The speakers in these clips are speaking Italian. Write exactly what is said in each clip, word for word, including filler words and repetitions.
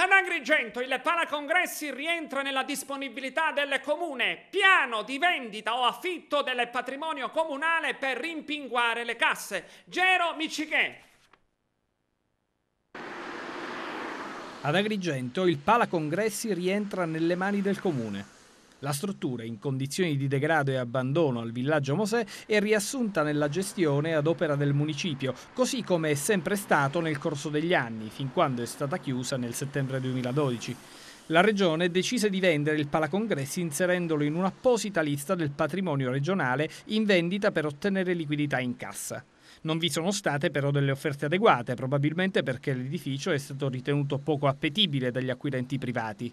Ad Agrigento il PalaCongressi rientra nella disponibilità del comune, piano di vendita o affitto del patrimonio comunale per rimpinguare le casse. Gero Micciché. Ad Agrigento il PalaCongressi rientra nelle mani del comune. La struttura, in condizioni di degrado e abbandono al villaggio Mosè, è riassunta nella gestione ad opera del municipio, così come è sempre stato nel corso degli anni, fin quando è stata chiusa nel settembre duemiladodici. La regione decise di vendere il PalaCongressi inserendolo in un'apposita lista del patrimonio regionale in vendita per ottenere liquidità in cassa. Non vi sono state però delle offerte adeguate, probabilmente perché l'edificio è stato ritenuto poco appetibile dagli acquirenti privati.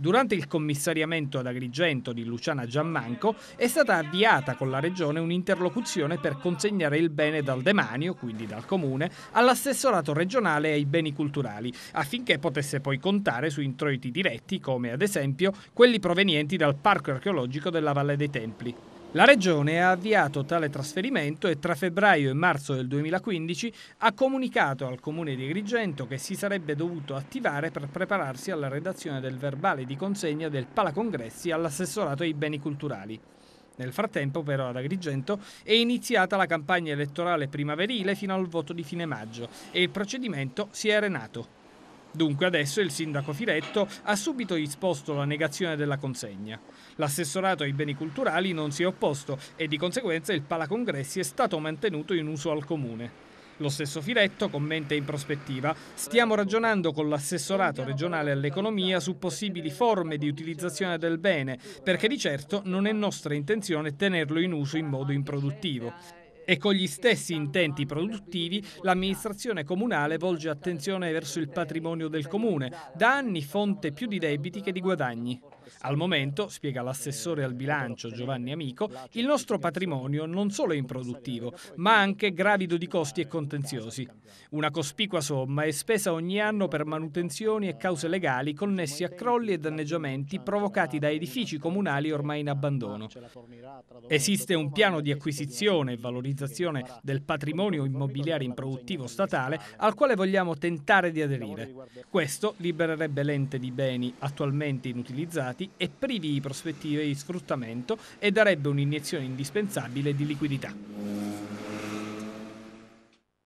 Durante il commissariamento ad Agrigento di Luciana Giammanco è stata avviata con la Regione un'interlocuzione per consegnare il bene dal demanio, quindi dal Comune, all'assessorato regionale ai beni culturali, affinché potesse poi contare su introiti diretti come ad esempio quelli provenienti dal Parco archeologico della Valle dei Templi. La Regione ha avviato tale trasferimento e tra febbraio e marzo del duemilaquindici ha comunicato al Comune di Agrigento che si sarebbe dovuto attivare per prepararsi alla redazione del verbale di consegna del PalaCongressi all'assessorato ai beni culturali. Nel frattempo, però, ad Agrigento è iniziata la campagna elettorale primaverile fino al voto di fine maggio e il procedimento si è arenato. Dunque adesso il sindaco Firetto ha subito disposto la negazione della consegna. L'assessorato ai beni culturali non si è opposto e di conseguenza il PalaCongressi è stato mantenuto in uso al comune. Lo stesso Firetto commenta in prospettiva: stiamo ragionando con l'assessorato regionale all'economia su possibili forme di utilizzazione del bene, perché di certo non è nostra intenzione tenerlo in uso in modo improduttivo. E con gli stessi intenti produttivi l'amministrazione comunale volge attenzione verso il patrimonio del comune, da anni fonte più di debiti che di guadagni. Al momento, spiega l'assessore al bilancio Giovanni Amico, il nostro patrimonio non solo è improduttivo, ma anche gravido di costi e contenziosi. Una cospicua somma è spesa ogni anno per manutenzioni e cause legali connessi a crolli e danneggiamenti provocati da edifici comunali ormai in abbandono. Esiste un piano di acquisizione e valorizzazione del patrimonio immobiliare improduttivo statale al quale vogliamo tentare di aderire. Questo libererebbe l'ente di beni attualmente inutilizzati e privi di prospettive di sfruttamento e darebbe un'iniezione indispensabile di liquidità.